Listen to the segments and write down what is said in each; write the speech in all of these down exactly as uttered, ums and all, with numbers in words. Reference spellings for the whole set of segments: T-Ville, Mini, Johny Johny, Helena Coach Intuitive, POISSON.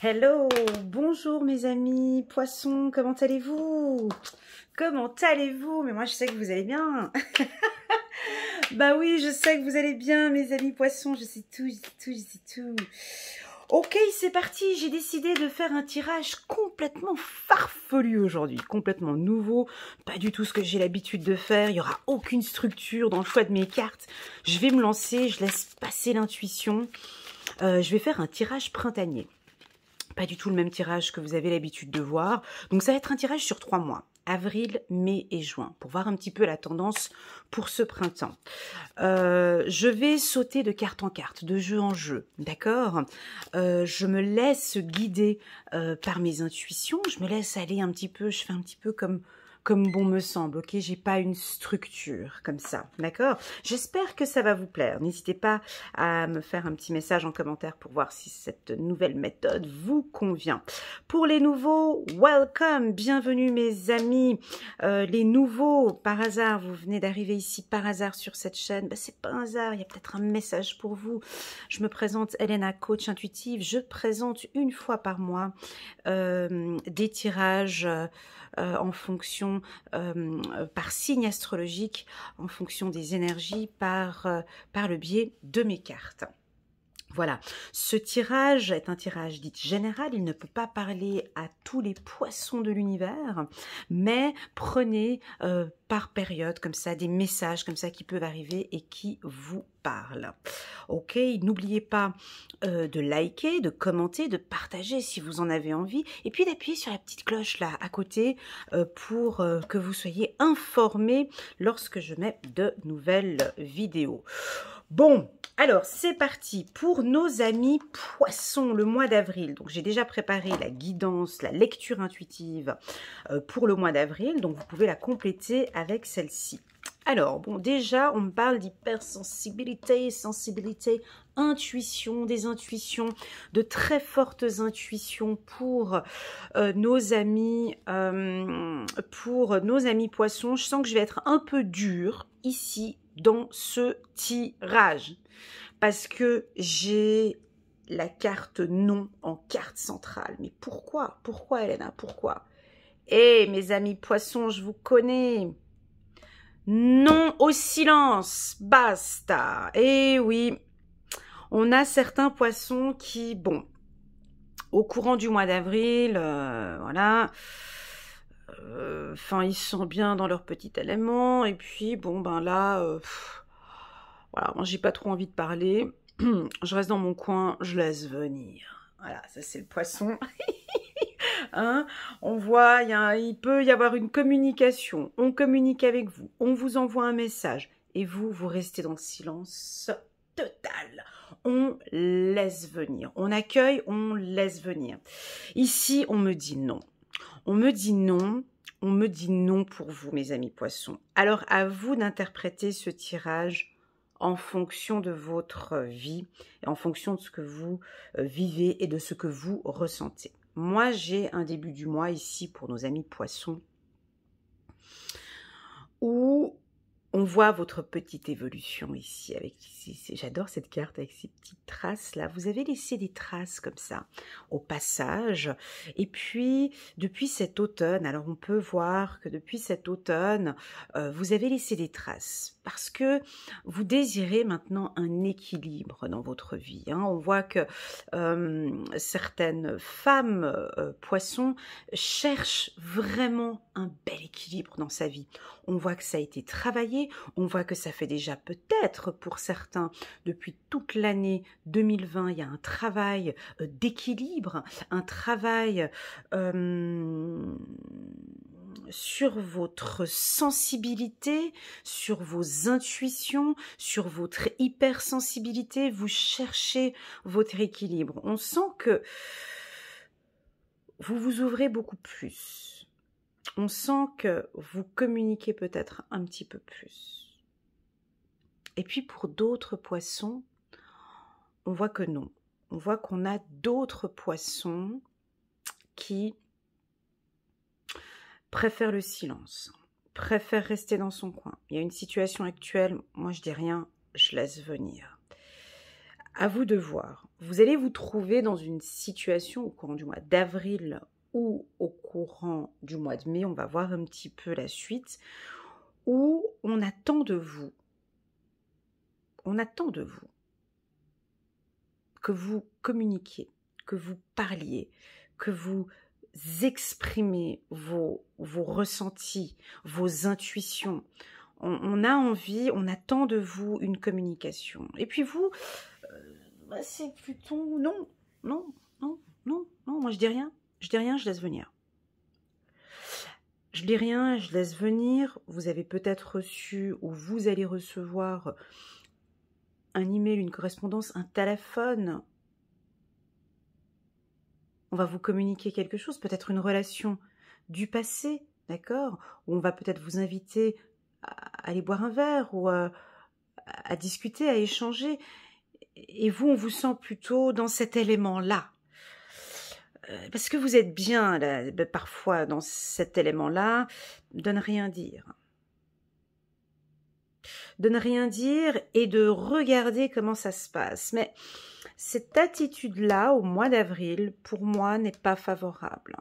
Hello, bonjour mes amis poissons, comment allez-vous? Comment allez-vous? Mais moi je sais que vous allez bien. Bah oui, je sais que vous allez bien mes amis poissons, je sais tout, je sais tout, je sais tout. Ok, c'est parti, j'ai décidé de faire un tirage complètement farfelu aujourd'hui, complètement nouveau, pas du tout ce que j'ai l'habitude de faire, il n'y aura aucune structure dans le choix de mes cartes. Je vais me lancer, je laisse passer l'intuition, euh, je vais faire un tirage printanier. Pas du tout le même tirage que vous avez l'habitude de voir, donc ça va être un tirage sur trois mois. Avril, mai et juin, pour voir un petit peu la tendance pour ce printemps. Euh, je vais sauter de carte en carte, de jeu en jeu, d'accord? euh, Je me laisse guider euh, par mes intuitions, je me laisse aller un petit peu, je fais un petit peu comme, comme bon me semble, ok? J'ai pas une structure comme ça, d'accord? J'espère que ça va vous plaire. N'hésitez pas à me faire un petit message en commentaire pour voir si cette nouvelle méthode vous convient. Pour les nouveaux, welcome, bienvenue mes amis. Euh, les nouveaux, par hasard, vous venez d'arriver ici par hasard sur cette chaîne, ben, c'est pas un hasard, il y a peut-être un message pour vous. Je me présente Helena Coach Intuitive, je présente une fois par mois euh, des tirages euh, en fonction Euh, par signe astrologique, en fonction des énergies, par, euh, par le biais de mes cartes. Voilà, ce tirage est un tirage dit général, il ne peut pas parler à tous les poissons de l'univers, mais prenez euh, par période comme ça des messages comme ça qui peuvent arriver et qui vous parlent. Ok, n'oubliez pas euh, de liker, de commenter, de partager si vous en avez envie, et puis d'appuyer sur la petite cloche là à côté euh, pour euh, que vous soyez informés lorsque je mets de nouvelles vidéos. Bon, alors c'est parti pour nos amis poissons, le mois d'avril. Donc j'ai déjà préparé la guidance, la lecture intuitive euh, pour le mois d'avril, donc vous pouvez la compléter avec celle-ci. Alors bon, déjà on parle d'hypersensibilité, sensibilité, intuition, des intuitions, de très fortes intuitions pour euh, nos amis, euh, pour nos amis poissons. Je sens que je vais être un peu dure ici dans ce tirage, parce que j'ai la carte non en carte centrale. Mais pourquoi? Pourquoi, Helena? Pourquoi? Eh, mes amis poissons, je vous connais. Non au silence, basta. Eh oui, on a certains poissons qui, bon, au courant du mois d'avril, euh, voilà... Enfin, euh, ils sont bien dans leur petit élément, et puis bon, ben là, euh, pff, voilà, moi j'ai pas trop envie de parler, je reste dans mon coin, je laisse venir. Voilà, ça c'est le poisson. Hein, on voit, y a, il peut y avoir une communication, on communique avec vous, on vous envoie un message, et vous, vous restez dans le silence total. On laisse venir, on accueille, on laisse venir. Ici, on me dit non. On me dit non, on me dit non pour vous, mes amis poissons. Alors, à vous d'interpréter ce tirage en fonction de votre vie, en fonction de ce que vous vivez et de ce que vous ressentez. Moi, j'ai un début du mois ici pour nos amis poissons où on voit votre petite évolution ici. Avec, j'adore cette carte avec ces petites traces là. Vous avez laissé des traces comme ça au passage. Et puis, depuis cet automne, alors on peut voir que depuis cet automne, euh, vous avez laissé des traces parce que vous désirez maintenant un équilibre dans votre vie. Hein. On voit que euh, certaines femmes euh, poissons cherchent vraiment un bel équilibre dans sa vie. On voit que ça a été travaillé. On voit que ça fait déjà peut-être pour certains depuis toute l'année deux mille vingt, il y a un travail d'équilibre, un travail euh, sur votre sensibilité, sur vos intuitions, sur votre hypersensibilité. Vous cherchez votre équilibre. On sent que vous vous ouvrez beaucoup plus. On sent que vous communiquez peut-être un petit peu plus. Et puis pour d'autres poissons, on voit que non. On voit qu'on a d'autres poissons qui préfèrent le silence, préfèrent rester dans son coin. Il y a une situation actuelle, moi je dis rien, je laisse venir. À vous de voir. vous allez vous trouver dans une situation au courant du mois d'avril ou au courant du mois de mai, on va voir un petit peu la suite, où on attend de vous, on attend de vous que vous communiquiez, que vous parliez, que vous exprimer vos, vos ressentis, vos intuitions. On, on a envie, on attend de vous une communication. Et puis vous, euh, bah c'est plutôt non, non, non, non, non. Moi je dis rien, je dis rien, je laisse venir. Je dis rien, je laisse venir. Vous avez peut-être reçu ou vous allez recevoir un email, une correspondance, un téléphone. On va vous communiquer quelque chose, peut-être une relation du passé, d'accord? Ou on va peut-être vous inviter à aller boire un verre ou à, à discuter, à échanger. Et vous, on vous sent plutôt dans cet élément-là. Parce que vous êtes bien, là, parfois, dans cet élément-là, de ne rien dire. De ne rien dire et de regarder comment ça se passe. Mais cette attitude-là, au mois d'avril, pour moi, n'est pas favorable.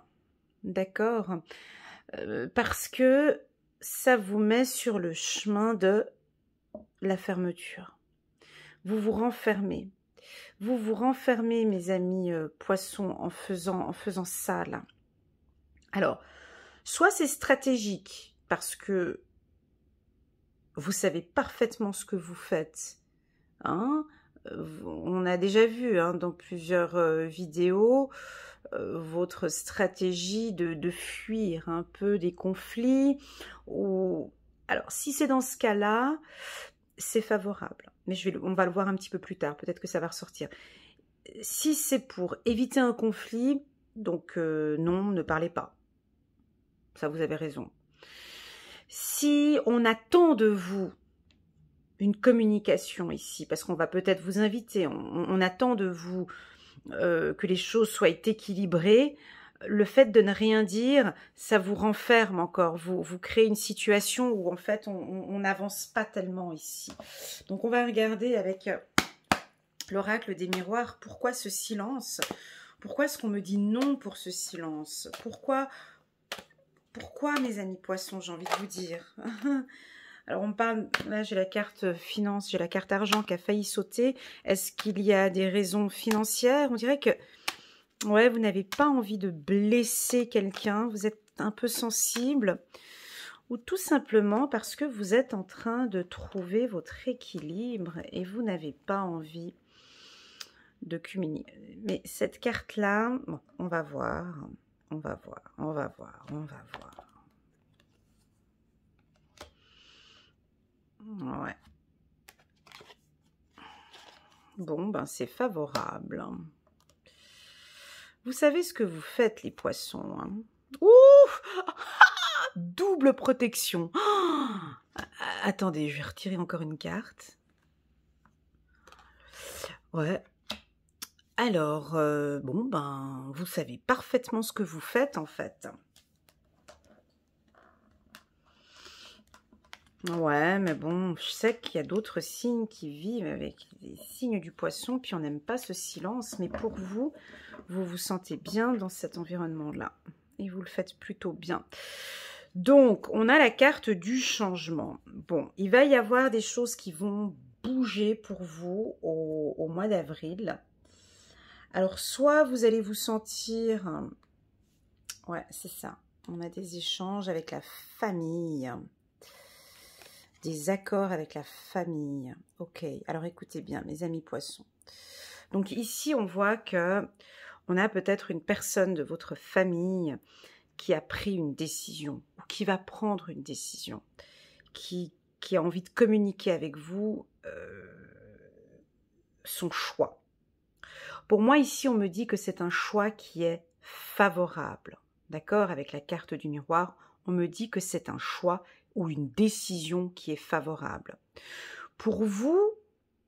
D'accord? euh, Parce que ça vous met sur le chemin de la fermeture. Vous vous renfermez. Vous vous renfermez, mes amis euh, poissons, en faisant, en faisant ça, là. Alors, soit c'est stratégique, parce que vous savez parfaitement ce que vous faites. Hein? On a déjà vu hein, dans plusieurs euh, vidéos euh, votre stratégie de, de fuir un peu des conflits. Ou... Alors, si c'est dans ce cas-là, c'est favorable. Mais je vais, on va le voir un petit peu plus tard. Peut-être que ça va ressortir. Si c'est pour éviter un conflit, donc euh, non, ne parlez pas. Ça, vous avez raison. Si on attend de vous une communication ici, parce qu'on va peut-être vous inviter, on, on attend de vous euh, que les choses soient équilibrées, le fait de ne rien dire, ça vous renferme encore, vous, vous créez une situation où en fait on n'avance pas tellement ici. Donc on va regarder avec l'oracle des miroirs, pourquoi ce silence? Pourquoi est-ce qu'on me dit non pour ce silence? Pourquoi Pourquoi, mes amis poissons, j'ai envie de vous dire. Alors, on parle... Là, j'ai la carte finance, j'ai la carte argent qui a failli sauter. Est-ce qu'il y a des raisons financières? On dirait que ouais, vous n'avez pas envie de blesser quelqu'un. Vous êtes un peu sensible. Ou tout simplement parce que vous êtes en train de trouver votre équilibre et vous n'avez pas envie de communiquer. Mais cette carte-là, bon, on va voir... On va voir, on va voir, on va voir. Ouais. Bon, ben c'est favorable. Vous savez ce que vous faites, les poissons. Hein? Ouf! Double protection. Oh! Attendez, je vais retirer encore une carte. Ouais. Alors, euh, bon, ben, vous savez parfaitement ce que vous faites, en fait. Ouais, mais bon, je sais qu'il y a d'autres signes qui vivent avec les signes du poisson, puis on n'aime pas ce silence, mais pour vous, vous vous sentez bien dans cet environnement-là. Et vous le faites plutôt bien. Donc, on a la carte du changement. Bon, il va y avoir des choses qui vont bouger pour vous au, au mois d'avril. Alors, soit vous allez vous sentir... Ouais, c'est ça. On a des échanges avec la famille. Des accords avec la famille. Ok. Alors, écoutez bien, mes amis poissons. Donc, ici, on voit que on a peut-être une personne de votre famille qui a pris une décision ou qui va prendre une décision, qui, qui a envie de communiquer avec vous euh, son choix. Pour moi, ici, on me dit que c'est un choix qui est favorable. D'accord? Avec la carte du miroir, on me dit que c'est un choix ou une décision qui est favorable. Pour vous,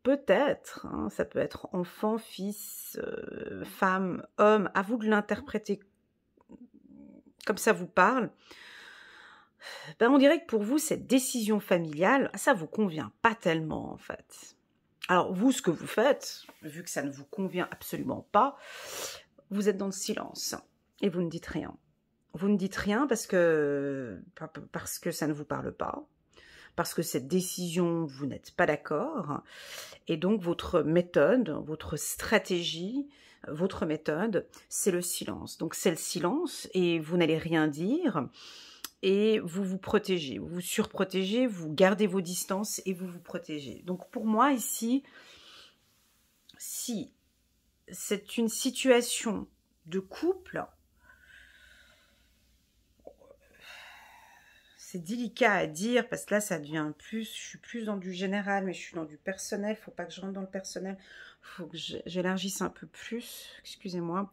peut-être, hein, ça peut être enfant, fils, euh, femme, homme, à vous de l'interpréter comme ça vous parle. Ben, on dirait que pour vous, cette décision familiale, ça ne vous convient pas tellement en fait. Alors vous, ce que vous faites, vu que ça ne vous convient absolument pas, vous êtes dans le silence et vous ne dites rien. Vous ne dites rien parce que, parce que ça ne vous parle pas, parce que cette décision, vous n'êtes pas d'accord. Et donc votre méthode, votre stratégie, votre méthode, c'est le silence. Donc c'est le silence et vous n'allez rien dire et vous vous protégez, vous vous surprotégez, vous gardez vos distances et vous vous protégez. Donc pour moi ici, si c'est une situation de couple, c'est délicat à dire parce que là ça devient plus, je suis plus dans du général, mais je suis dans du personnel, faut pas que je rentre dans le personnel, faut que j'élargisse un peu plus, excusez-moi.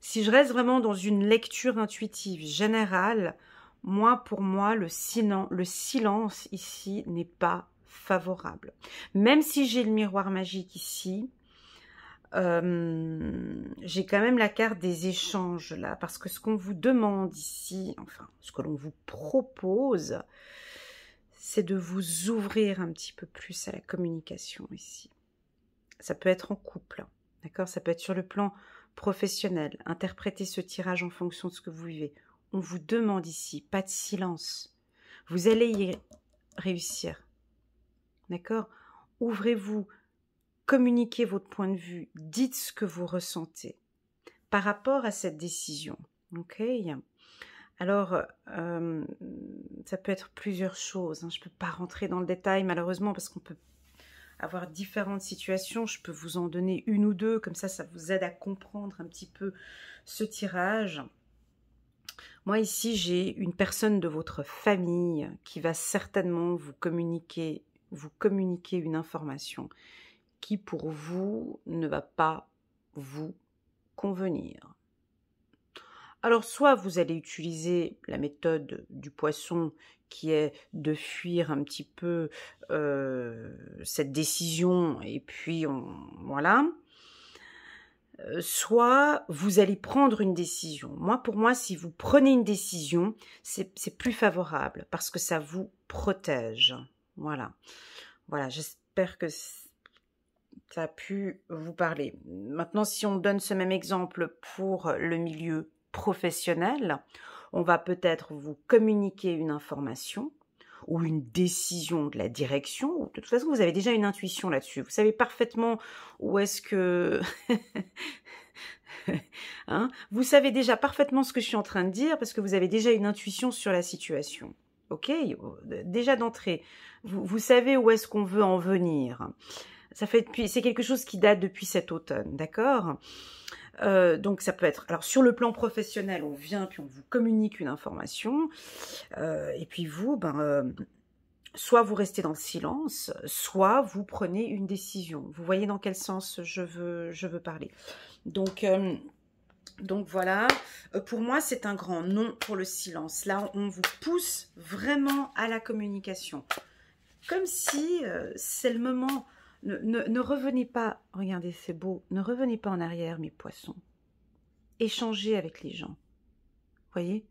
Si je reste vraiment dans une lecture intuitive générale, moi pour moi le silence, le silence ici n'est pas favorable. Même si j'ai le miroir magique ici, Euh, j'ai quand même la carte des échanges là, parce que ce qu'on vous demande ici, enfin ce que l'on vous propose, c'est de vous ouvrir un petit peu plus à la communication ici. Ça peut être en couple, hein, d'accord, ça peut être sur le plan professionnel, interpréter ce tirage en fonction de ce que vous vivez. On vous demande ici, pas de silence, vous allez y réussir, d'accord, ouvrez-vous. Communiquez votre point de vue, dites ce que vous ressentez par rapport à cette décision. Ok. Alors, euh, ça peut être plusieurs choses. Hein. Je ne peux pas rentrer dans le détail malheureusement parce qu'on peut avoir différentes situations. Je peux vous en donner une ou deux, comme ça, ça vous aide à comprendre un petit peu ce tirage. Moi ici, j'ai une personne de votre famille qui va certainement vous communiquer, vous communiquer une information qui pour vous ne va pas vous convenir. Alors soit vous allez utiliser la méthode du poisson qui est de fuir un petit peu euh, cette décision et puis on, voilà. Soit vous allez prendre une décision. Moi pour moi si vous prenez une décision c'est plus favorable parce que ça vous protège. Voilà, voilà, j'espère que ça a pu vous parler. Maintenant, si on donne ce même exemple pour le milieu professionnel, on va peut-être vous communiquer une information ou une décision de la direction. De toute façon, vous avez déjà une intuition là-dessus. Vous savez parfaitement où est-ce que... hein? Vous savez déjà parfaitement ce que je suis en train de dire parce que vous avez déjà une intuition sur la situation. Ok? Déjà d'entrée, vous, vous savez où est-ce qu'on veut en venir. Ça fait depuis, c'est quelque chose qui date depuis cet automne, d'accord? Euh, donc ça peut être, alors sur le plan professionnel, on vient puis on vous communique une information, euh, et puis vous, ben, euh, soit vous restez dans le silence, soit vous prenez une décision. Vous voyez dans quel sens je veux, je veux parler. Donc, euh, donc voilà. Euh, pour moi, c'est un grand non pour le silence. Là, on vous pousse vraiment à la communication, comme si euh, c'est le moment. Ne, ne, ne revenez pas, regardez c'est beau, ne revenez pas en arrière mes poissons, échangez avec les gens, voyez,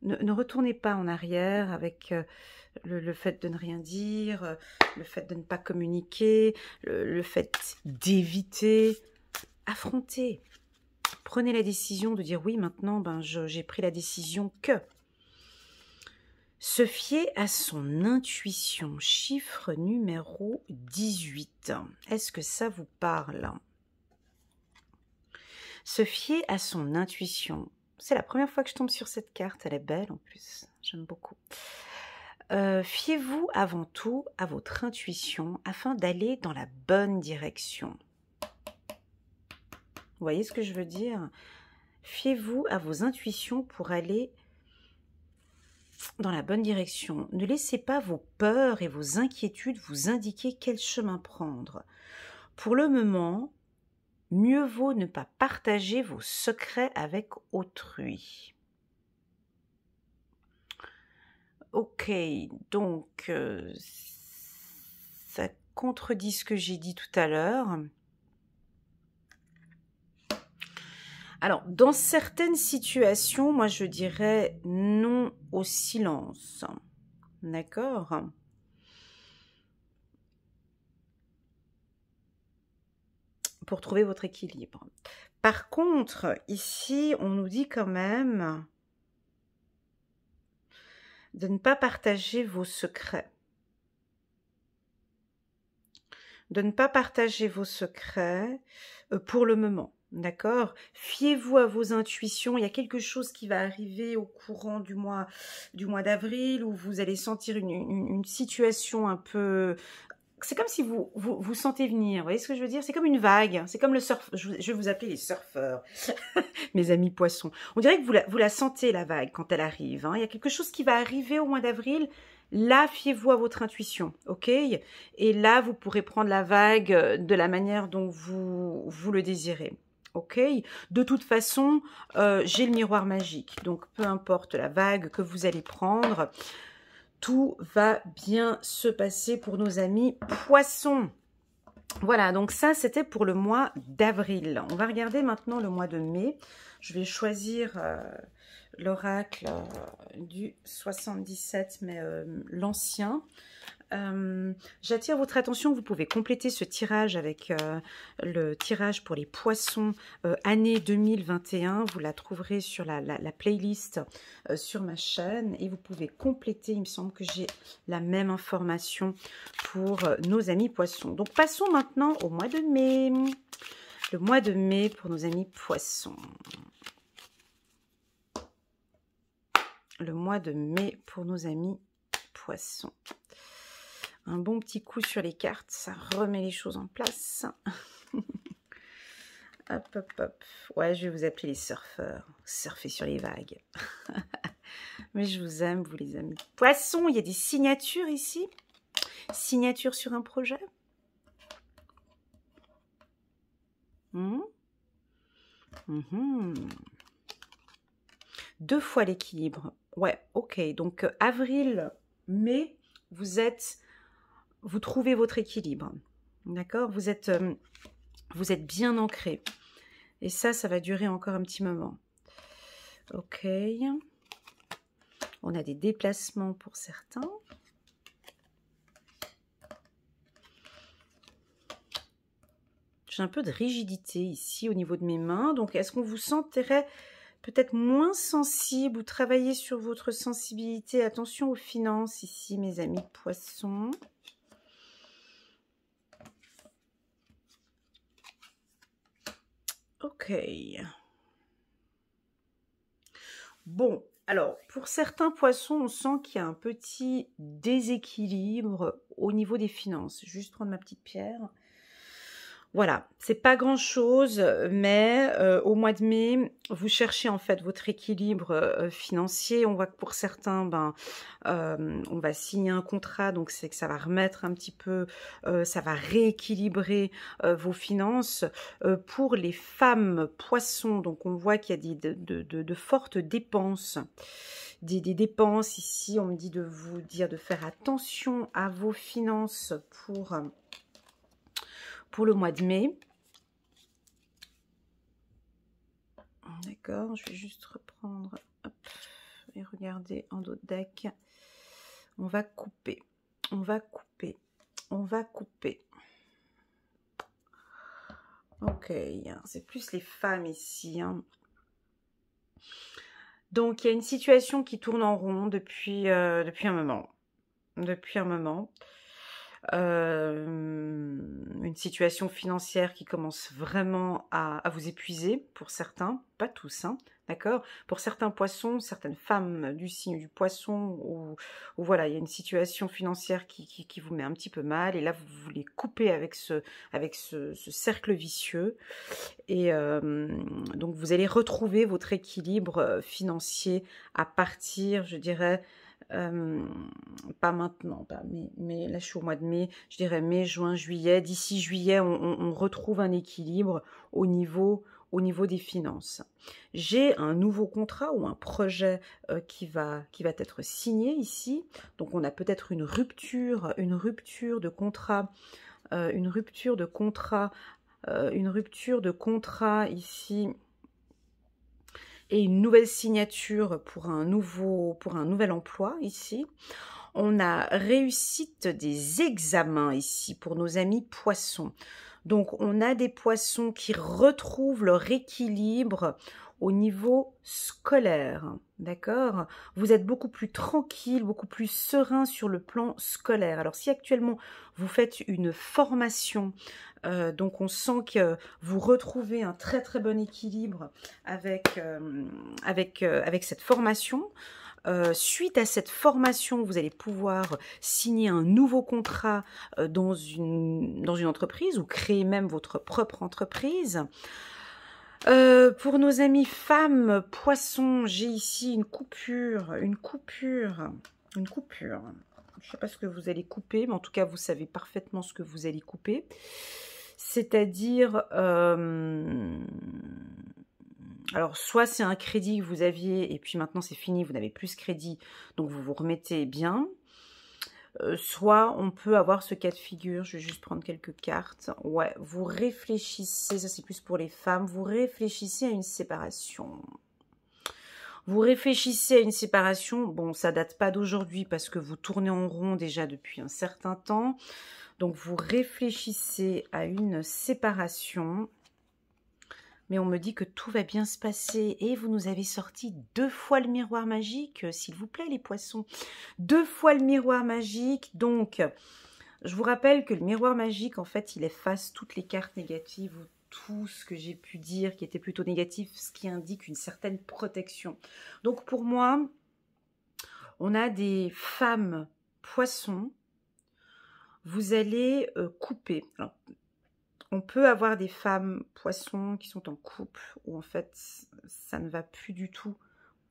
ne, ne retournez pas en arrière avec euh, le, le fait de ne rien dire, le fait de ne pas communiquer, le, le fait d'éviter, affrontez, prenez la décision de dire oui maintenant ben, j'ai pris la décision que... Se fier à son intuition, chiffre numéro dix-huit. Est-ce que ça vous parle? Se fier à son intuition. C'est la première fois que je tombe sur cette carte, elle est belle en plus, j'aime beaucoup. Euh, fiez-vous avant tout à votre intuition afin d'aller dans la bonne direction. Vous voyez ce que je veux dire? Fiez-vous à vos intuitions pour aller... dans la bonne direction. Ne laissez pas vos peurs et vos inquiétudes vous indiquer quel chemin prendre. Pour le moment, mieux vaut ne pas partager vos secrets avec autrui. Ok, donc euh, ça contredit ce que j'ai dit tout à l'heure. Alors, dans certaines situations, moi, je dirais non au silence, d'accord? pour trouver votre équilibre. Par contre, ici, on nous dit quand même de ne pas partager vos secrets. De ne pas partager vos secrets pour le moment, d'accord? Fiez-vous à vos intuitions. Il y a quelque chose qui va arriver au courant du mois, du mois d'avril où vous allez sentir une, une, une situation un peu... C'est comme si vous, vous vous sentez venir, vous voyez ce que je veux dire? C'est comme une vague, c'est comme le surf. Je, je vais vous appeler les surfeurs, mes amis poissons. On dirait que vous la, vous la sentez, la vague, quand elle arrive. Hein. Il y a quelque chose qui va arriver au mois d'avril. Là, fiez-vous à votre intuition, ok? Et là, vous pourrez prendre la vague de la manière dont vous, vous le désirez. Ok, de toute façon, euh, j'ai le miroir magique. Donc, peu importe la vague que vous allez prendre... Tout va bien se passer pour nos amis poissons. Voilà, donc ça, c'était pour le mois d'avril. On va regarder maintenant le mois de mai. Je vais choisir euh, l'oracle euh, du soixante-dix-sept, mais euh, l'ancien. Euh, J'attire votre attention, vous pouvez compléter ce tirage avec euh, le tirage pour les poissons euh, année deux mille vingt et un. Vous la trouverez sur la, la, la playlist euh, sur ma chaîne et vous pouvez compléter, il me semble que j'ai la même information pour euh, nos amis poissons. Donc passons maintenant au mois de mai, le mois de mai pour nos amis poissons. Le mois de mai pour nos amis poissons. Un bon petit coup sur les cartes, ça remet les choses en place. Hop, hop, hop. Ouais, je vais vous appeler les surfeurs. Surfer sur les vagues. Mais je vous aime, vous les amis. Poissons, il y a des signatures ici. Signature sur un projet. Mmh. Mmh. Deux fois l'équilibre. Ouais, ok. Donc, euh, avril, mai, vous êtes... Vous trouvez votre équilibre, d'accord? Vous êtes, euh, vous êtes bien ancré. Et ça, ça va durer encore un petit moment. Ok. On a des déplacements pour certains. J'ai un peu de rigidité ici au niveau de mes mains. Donc, est-ce qu'on vous sentirait peut-être moins sensible ou travailler sur votre sensibilité? Attention aux finances ici, mes amis poissons. Ok. Bon, alors, pour certains poissons, on sent qu'il y a un petit déséquilibre au niveau des finances. Je vais juste prendre ma petite pierre. Voilà, c'est pas grand-chose, mais euh, au mois de mai, vous cherchez en fait votre équilibre euh, financier. On voit que pour certains, ben, euh, on va signer un contrat, donc c'est que ça va remettre un petit peu, euh, ça va rééquilibrer euh, vos finances. Euh, pour les femmes poissons, donc on voit qu'il y a des, de, de, de fortes dépenses. Des, des dépenses ici, on me dit de vous dire de faire attention à vos finances pour... Euh, Pour le mois de mai. D'accord, je vais juste reprendre hop, et regarder en dos de deck. On va couper, on va couper, on va couper. Ok, c'est plus les femmes ici. Hein. Donc, il y a une situation qui tourne en rond depuis, euh, depuis un moment. Depuis un moment. Euh, une situation financière qui commence vraiment à, à vous épuiser pour certains, pas tous, hein, d'accord? Pour certains poissons, certaines femmes du signe du poisson, où, où voilà, il y a une situation financière qui, qui, qui vous met un petit peu mal, et là vous voulez couper avec ce, avec ce, ce cercle vicieux, et euh, donc vous allez retrouver votre équilibre financier à partir, je dirais, Euh, pas maintenant, pas, mais, mais là je suis au mois de mai, je dirais mai, juin, juillet. D'ici juillet, on, on, on retrouve un équilibre au niveau, au niveau des finances. J'ai un nouveau contrat ou un projet euh, qui, va, qui va être signé ici. Donc on a peut-être une rupture, une rupture de contrat, euh, une rupture de contrat, euh, une rupture de contrat ici. Et une nouvelle signature pour un, nouveau, pour un nouvel emploi ici. On a réussite des examens ici pour nos amis poissons. Donc, on a des poissons qui retrouvent leur équilibre au niveau scolaire, d'accord? Vous êtes beaucoup plus tranquille, beaucoup plus serein sur le plan scolaire. Alors, si actuellement, vous faites une formation, euh, donc on sent que vous retrouvez un très très bon équilibre avec, euh, avec, euh, avec cette formation. Euh, suite à cette formation, vous allez pouvoir signer un nouveau contrat euh, dans, une, dans une entreprise ou créer même votre propre entreprise. Euh, pour nos amis femmes, poissons, j'ai ici une coupure, une coupure, une coupure. Je ne sais pas ce que vous allez couper, mais en tout cas, vous savez parfaitement ce que vous allez couper. C'est-à-dire... Euh, alors, soit c'est un crédit que vous aviez et puis maintenant c'est fini, vous n'avez plus ce crédit, donc vous vous remettez bien. Euh, soit on peut avoir ce cas de figure, je vais juste prendre quelques cartes. Ouais, vous réfléchissez, ça c'est plus pour les femmes, vous réfléchissez à une séparation. Vous réfléchissez à une séparation, bon ça date pas d'aujourd'hui parce que vous tournez en rond déjà depuis un certain temps. Donc vous réfléchissez à une séparation. Mais on me dit que tout va bien se passer et vous nous avez sorti deux fois le miroir magique, s'il vous plaît les poissons. Deux fois le miroir magique, donc je vous rappelle que le miroir magique, en fait, il efface toutes les cartes négatives ou tout ce que j'ai pu dire qui était plutôt négatif, ce qui indique une certaine protection. Donc pour moi, on a des femmes poissons, vous allez euh, couper... Alors, on peut avoir des femmes poissons qui sont en couple où en fait ça ne va plus du tout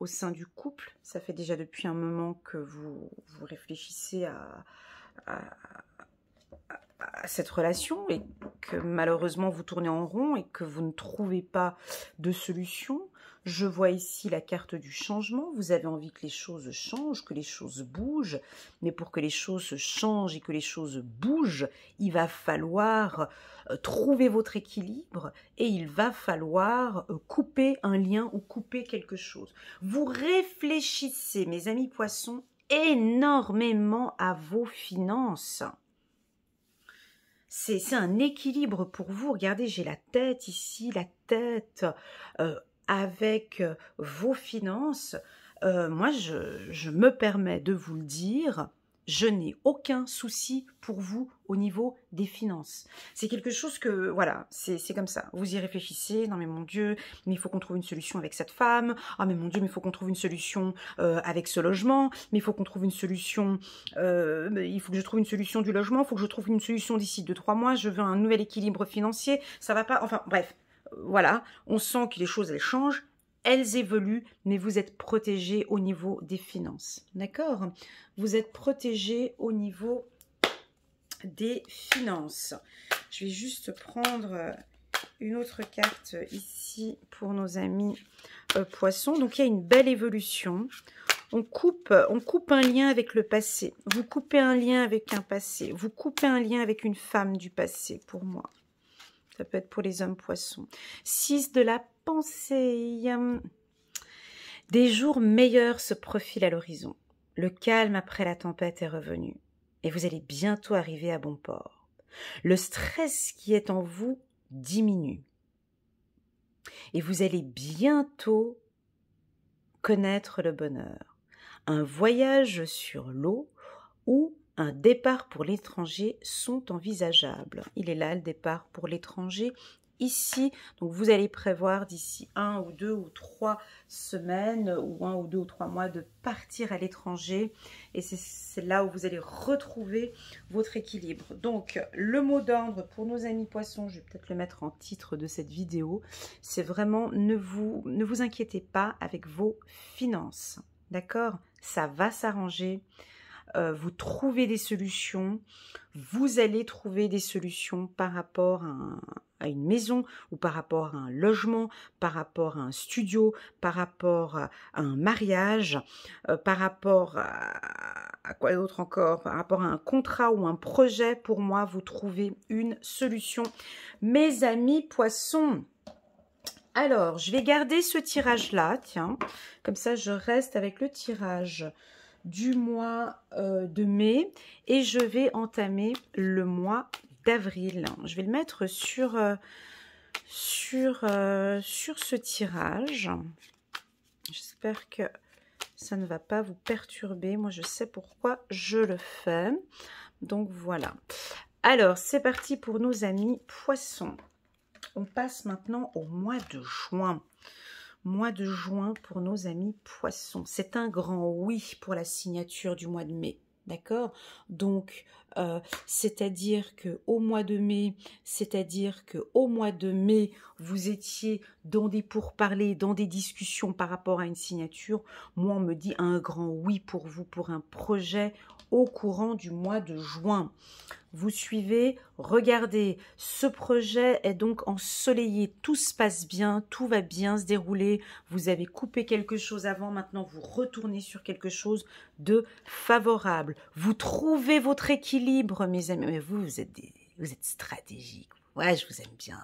au sein du couple. Ça fait déjà depuis un moment que vous, vous réfléchissez à, à, à, à cette relation et que malheureusement vous tournez en rond et que vous ne trouvez pas de solution. Je vois ici la carte du changement. Vous avez envie que les choses changent, que les choses bougent. Mais pour que les choses changent et que les choses bougent, il va falloir trouver votre équilibre et il va falloir couper un lien ou couper quelque chose. Vous réfléchissez, mes amis poissons, énormément à vos finances. C'est un équilibre pour vous. Regardez, j'ai la tête ici, la tête... Euh, avec vos finances, euh, moi je, je me permets de vous le dire, je n'ai aucun souci pour vous au niveau des finances. C'est quelque chose que, voilà, c'est comme ça. Vous y réfléchissez, non mais mon Dieu, mais il faut qu'on trouve une solution avec cette femme, ah mais mon Dieu, mais il faut qu'on trouve une solution euh, avec ce logement, mais il faut qu'on trouve une solution, euh, il faut que je trouve une solution du logement, il faut que je trouve une solution d'ici deux, trois mois, je veux un nouvel équilibre financier, ça va pas, enfin bref. Voilà, on sent que les choses, elles changent, elles évoluent, mais vous êtes protégé au niveau des finances, d'accord? Vous êtes protégé au niveau des finances. Je vais juste prendre une autre carte ici pour nos amis euh, poissons. Donc, il y a une belle évolution. On coupe, on coupe un lien avec le passé. Vous coupez un lien avec un passé. Vous coupez un lien avec une femme du passé, pour moi. Ça peut être pour les hommes poissons. six de la pensée. Des jours meilleurs se profilent à l'horizon. Le calme après la tempête est revenu. Et vous allez bientôt arriver à bon port. Le stress qui est en vous diminue. Et vous allez bientôt connaître le bonheur. Un voyage sur l'eau ou un départ pour l'étranger sont envisageables. Il est là le départ pour l'étranger, ici. Donc vous allez prévoir d'ici un ou deux ou trois semaines ou un ou deux ou trois mois de partir à l'étranger. Et c'est là où vous allez retrouver votre équilibre. Donc le mot d'ordre pour nos amis poissons, je vais peut-être le mettre en titre de cette vidéo, c'est vraiment ne vous, ne vous inquiétez pas avec vos finances. D'accord? Ça va s'arranger. Vous trouvez des solutions, vous allez trouver des solutions par rapport à, un, à une maison ou par rapport à un logement, par rapport à un studio, par rapport à un mariage, euh, par rapport à, à quoi d'autre encore, par rapport à un contrat ou un projet. Pour moi, vous trouvez une solution. Mes amis poissons, alors je vais garder ce tirage-là, tiens, comme ça je reste avec le tirage du mois euh, de mai et je vais entamer le mois d'avril. Je vais le mettre sur, euh, sur, euh, sur ce tirage. J'espère que ça ne va pas vous perturber. Moi, je sais pourquoi je le fais. Donc, voilà. Alors, c'est parti pour nos amis poissons. On passe maintenant au mois de juin. Mois de juin pour nos amis poissons. C'est un grand oui pour la signature du mois de mai. D'accord? Donc, euh, c'est-à-dire qu'au mois de mai, c'est-à-dire qu'au mois de mai, vous étiez dans des pourparlers, dans des discussions par rapport à une signature. Moi, on me dit un grand oui pour vous, pour un projet au courant du mois de juin. Vous suivez, regardez, ce projet est donc ensoleillé, tout se passe bien, tout va bien se dérouler, vous avez coupé quelque chose avant, maintenant vous retournez sur quelque chose de favorable. Vous trouvez votre équilibre, mes amis, mais vous, vous êtes, des, vous êtes stratégique, ouais, je vous aime bien.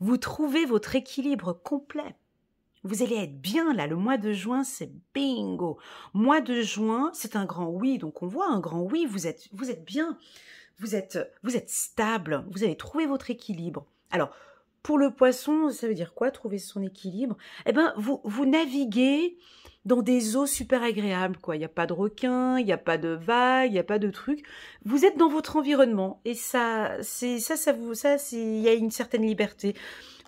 Vous trouvez votre équilibre complet. Vous allez être bien là, le mois de juin, c'est bingo. Mois de juin, c'est un grand oui, donc on voit un grand oui, vous êtes, vous êtes bien, vous êtes, vous êtes stable, vous avez trouvé votre équilibre. Alors, pour le poisson, ça veut dire quoi, trouver son équilibre? Eh bien, vous, vous naviguez dans des eaux super agréables, quoi. Il n'y a pas de requins, il n'y a pas de vagues, il n'y a pas de trucs. Vous êtes dans votre environnement et ça, c'est ça, ça vous, ça, c'est, il y a une certaine liberté.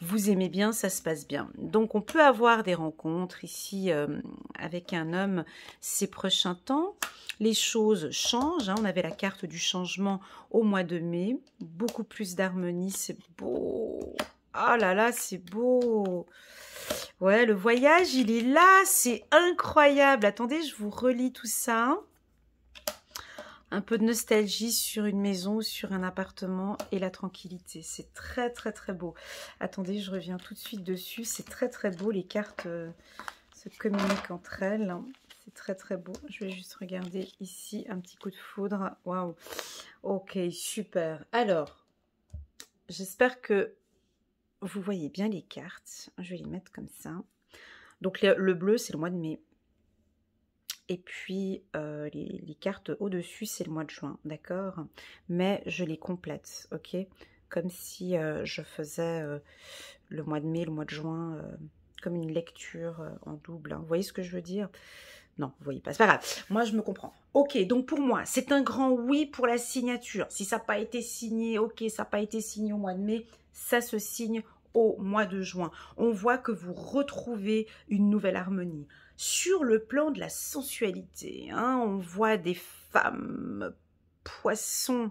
Vous aimez bien, ça se passe bien. Donc, on peut avoir des rencontres ici euh, avec un homme ces prochains temps. Les choses changent. Hein. On avait la carte du changement au mois de mai. Beaucoup plus d'harmonie, c'est beau. Ah là là, c'est beau. Ouais, le voyage, il est là. C'est incroyable. Attendez, je vous relis tout ça. Un peu de nostalgie sur une maison ou sur un appartement et la tranquillité. C'est très, très, très beau. Attendez, je reviens tout de suite dessus. C'est très, très beau. Les cartes euh, se communiquent entre elles. Hein. C'est très, très beau. Je vais juste regarder ici. Un petit coup de foudre. Waouh. Ok, super. Alors, j'espère que vous voyez bien les cartes. Je vais les mettre comme ça. Donc, le, le bleu, c'est le mois de mai. Et puis, euh, les, les cartes au-dessus, c'est le mois de juin, d'accord? Mais je les complète, ok? Comme si euh, je faisais euh, le mois de mai, le mois de juin, euh, comme une lecture euh, en double. Hein. Vous voyez ce que je veux dire? Non, vous voyez pas, c'est pas grave. Moi, je me comprends. Ok, donc pour moi, c'est un grand oui pour la signature. Si ça n'a pas été signé, ok, ça n'a pas été signé au mois de mai, ça se signe au mois de juin. On voit que vous retrouvez une nouvelle harmonie. Sur le plan de la sensualité, hein, on voit des femmes poissons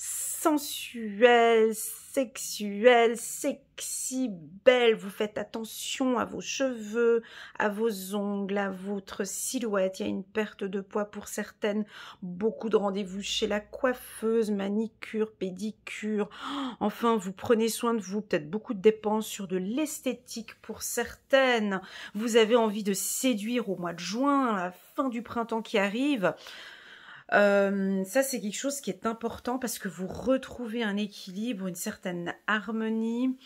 sensuelles, sexuelles, sexy, belles. Vous faites attention à vos cheveux, à vos ongles, à votre silhouette. Il y a une perte de poids pour certaines. Beaucoup de rendez-vous chez la coiffeuse, manicure, pédicure. Enfin, vous prenez soin de vous. Peut-être beaucoup de dépenses sur de l'esthétique pour certaines. Vous avez envie de séduire au mois de juin, à la fin du printemps qui arrive. Euh, ça, c'est quelque chose qui est important parce que vous retrouvez un équilibre, une certaine harmonie.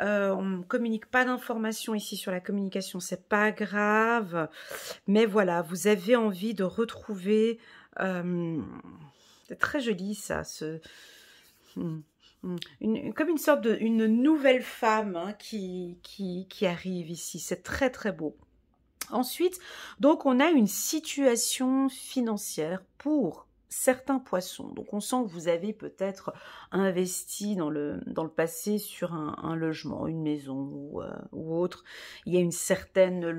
Euh, on ne communique pas d'informations ici sur la communication, c'est pas grave. Mais voilà, vous avez envie de retrouver... Euh, c'est très joli ça, ce... Hmm. Une, comme une sorte de une nouvelle femme hein, qui, qui, qui arrive ici. C'est très très beau. Ensuite, donc on a une situation financière pour certains poissons. Donc on sent que vous avez peut-être investi dans le, dans le passé sur un, un logement, une maison ou, euh, ou autre. Il y a une certaine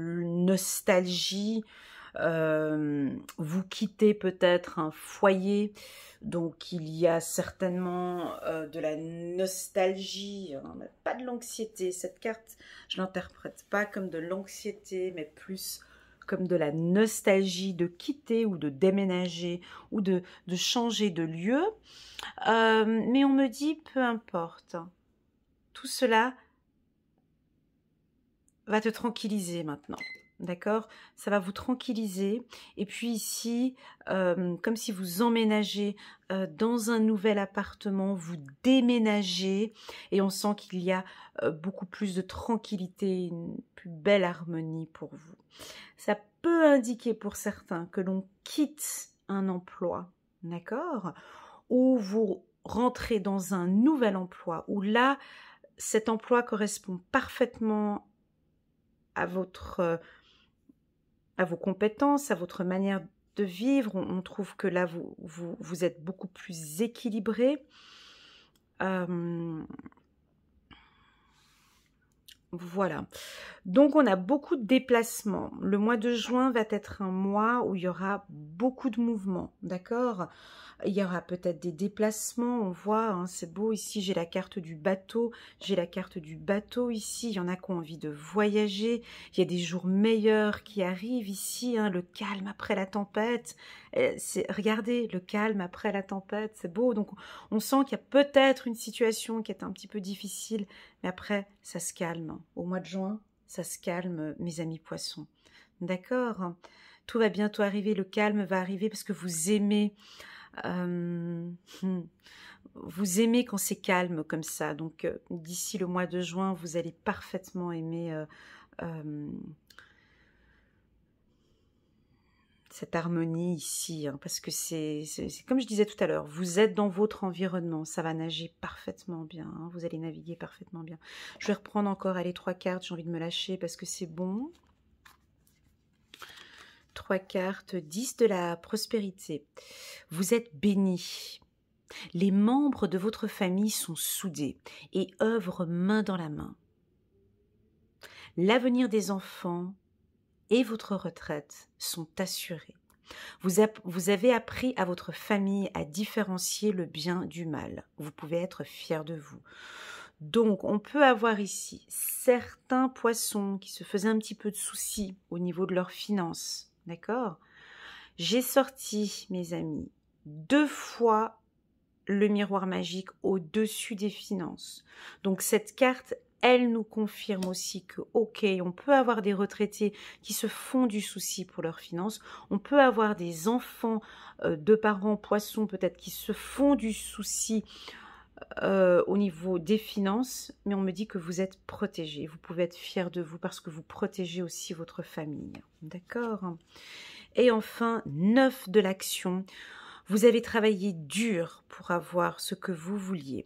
nostalgie. Euh, vous quittez peut-être un foyer, donc il y a certainement euh, de la nostalgie, hein, mais pas de l'anxiété. Cette carte, je l'interprète pas comme de l'anxiété, mais plus comme de la nostalgie de quitter ou de déménager ou de, de changer de lieu. Euh, mais on me dit, peu importe, tout cela va te tranquilliser maintenant. D'accord? Ça va vous tranquilliser. Et puis ici, euh, comme si vous emménagez euh, dans un nouvel appartement, vous déménagez et on sent qu'il y a euh, beaucoup plus de tranquillité, une plus belle harmonie pour vous. Ça peut indiquer pour certains que l'on quitte un emploi, d'accord? où vous rentrez dans un nouvel emploi, où là, cet emploi correspond parfaitement à votre, à vos compétences, à votre manière de vivre. On, on trouve que là, vous, vous, vous êtes beaucoup plus équilibré. Euh, Voilà, donc on a beaucoup de déplacements. Le mois de juin va être un mois où il y aura beaucoup de mouvements, d'accord? Il y aura peut-être des déplacements, on voit, hein, c'est beau, ici j'ai la carte du bateau, j'ai la carte du bateau ici, il y en a qui ont envie de voyager, il y a des jours meilleurs qui arrivent ici, hein, le calme après la tempête, regardez, le calme après la tempête, c'est beau, donc on sent qu'il y a peut-être une situation qui est un petit peu difficile, mais après, ça se calme. Au mois de juin, ça se calme, mes amis poissons. D'accord? Tout va bientôt arriver, le calme va arriver parce que vous aimez. Euh, vous aimez quand c'est calme comme ça. Donc, d'ici le mois de juin, vous allez parfaitement aimer euh, euh, cette harmonie ici. Hein, parce que c'est comme je disais tout à l'heure, vous êtes dans votre environnement. Ça va nager parfaitement bien. Hein, vous allez naviguer parfaitement bien. Je vais reprendre encore les trois cartes. J'ai envie de me lâcher parce que c'est bon. Trois cartes, dix de la prospérité. Vous êtes bénis. Les membres de votre famille sont soudés et œuvrent main dans la main. L'avenir des enfants et votre retraite sont assurés. Vous, vous avez appris à votre famille à différencier le bien du mal. Vous pouvez être fiers de vous. Donc, on peut avoir ici certains poissons qui se faisaient un petit peu de soucis au niveau de leurs finances. D'accord? J'ai sorti, mes amis, deux fois le miroir magique au-dessus des finances. Donc, cette carte, elle nous confirme aussi que, ok, on peut avoir des retraités qui se font du souci pour leurs finances. On peut avoir des enfants euh, de parents poissons, peut-être, qui se font du souci Euh, au niveau des finances, mais on me dit que vous êtes protégé. Vous pouvez être fier de vous parce que vous protégez aussi votre famille. D'accord? Et enfin, neuf de l'action. Vous avez travaillé dur pour avoir ce que vous vouliez.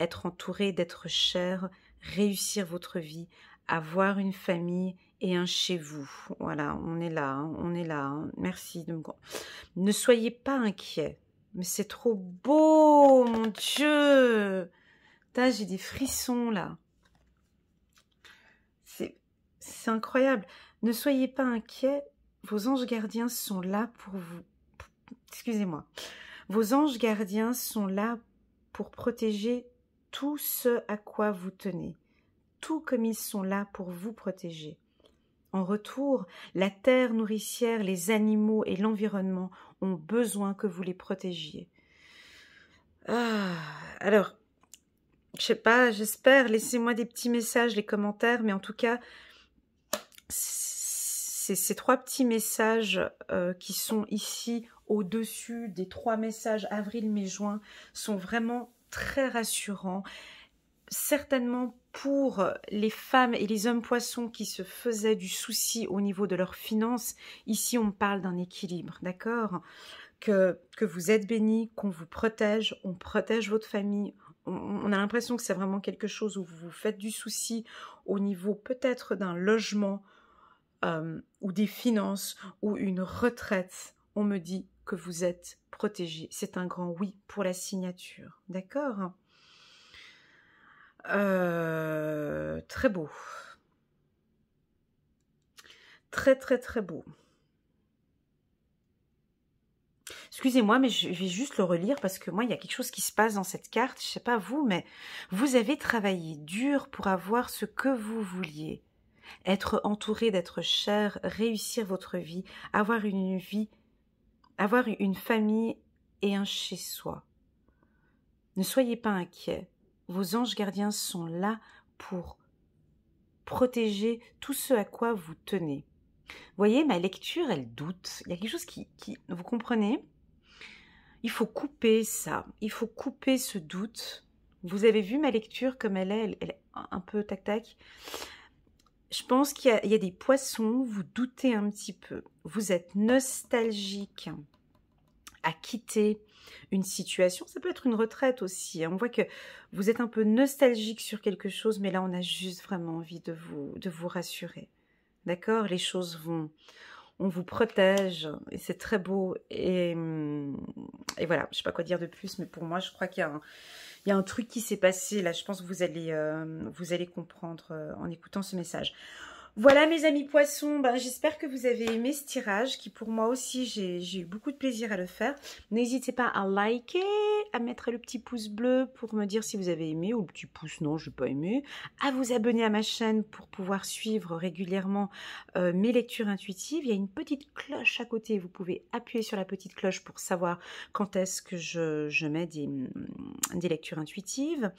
Être entouré, d'être cher, réussir votre vie, avoir une famille et un chez vous. Voilà, on est là, hein, on est là. Hein. Merci. De me... Ne soyez pas inquiets. Mais c'est trop beau, mon Dieu! Putain, j'ai des frissons, là. C'est incroyable. Ne soyez pas inquiets, vos anges gardiens sont là pour vous... Excusez-moi. Vos anges gardiens sont là pour protéger tout ce à quoi vous tenez. Tout comme ils sont là pour vous protéger. En retour, la terre nourricière, les animaux et l'environnement ont besoin que vous les protégiez. Ah, alors, je sais pas, j'espère, laissez-moi des petits messages, les commentaires, mais en tout cas, c'est ces trois petits messages euh, qui sont ici au-dessus des trois messages avril, mai, juin sont vraiment très rassurants. Certainement pour les femmes et les hommes poissons qui se faisaient du souci au niveau de leurs finances, ici on parle d'un équilibre, d'accord? que, que vous êtes bénis, qu'on vous protège, on protège votre famille, on, on a l'impression que c'est vraiment quelque chose où vous vous faites du souci au niveau peut-être d'un logement euh, ou des finances ou une retraite, on me dit que vous êtes protégés. C'est un grand oui pour la signature, d'accord? Euh, très beau. Très, très, très beau. Excusez-moi, mais je vais juste le relire parce que moi, il y a quelque chose qui se passe dans cette carte. Je ne sais pas vous, mais vous avez travaillé dur pour avoir ce que vous vouliez. Être entouré, d'être cher, réussir votre vie, avoir une vie, avoir une famille et un chez-soi. Ne soyez pas inquiets. Vos anges gardiens sont là pour protéger tout ce à quoi vous tenez. Vous voyez, ma lecture, elle doute. Il y a quelque chose qui... qui vous comprenez? Il faut couper ça. Il faut couper ce doute. Vous avez vu ma lecture comme elle est, elle, elle est un peu tac-tac. Je pense qu'il y, y a des poissons, vous doutez un petit peu. Vous êtes nostalgique. à quitter une situation. Ça peut être une retraite aussi. On voit que vous êtes un peu nostalgique sur quelque chose, mais là, on a juste vraiment envie de vous, de vous rassurer. D'accord? Les choses vont... On vous protège et c'est très beau. Et, et voilà, je ne sais pas quoi dire de plus, mais pour moi, je crois qu'il y, y a un truc qui s'est passé. Là, je pense que vous allez, euh, vous allez comprendre euh, en écoutant ce message. Voilà, mes amis poissons, ben, j'espère que vous avez aimé ce tirage, qui pour moi aussi, j'ai eu beaucoup de plaisir à le faire. N'hésitez pas à liker, à mettre le petit pouce bleu pour me dire si vous avez aimé, ou le petit pouce non, je n'ai pas aimé, à vous abonner à ma chaîne pour pouvoir suivre régulièrement euh, mes lectures intuitives. Il y a une petite cloche à côté, vous pouvez appuyer sur la petite cloche pour savoir quand est-ce que je, je mets des, des lectures intuitives.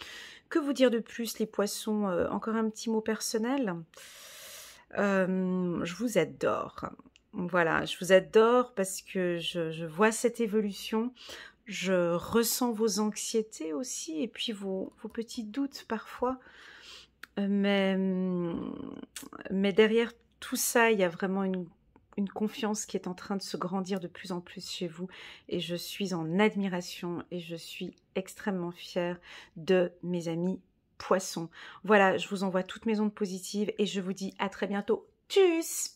Que vous dire de plus, les poissons? euh, Encore un petit mot personnel. Euh, je vous adore, voilà, je vous adore parce que je, je vois cette évolution, je ressens vos anxiétés aussi et puis vos, vos petits doutes parfois, mais, mais derrière tout ça, il y a vraiment une, une confiance qui est en train de se grandir de plus en plus chez vous et je suis en admiration et je suis extrêmement fière de mes amis poissons. Voilà, je vous envoie toutes mes ondes positives et je vous dis à très bientôt. Tchuss!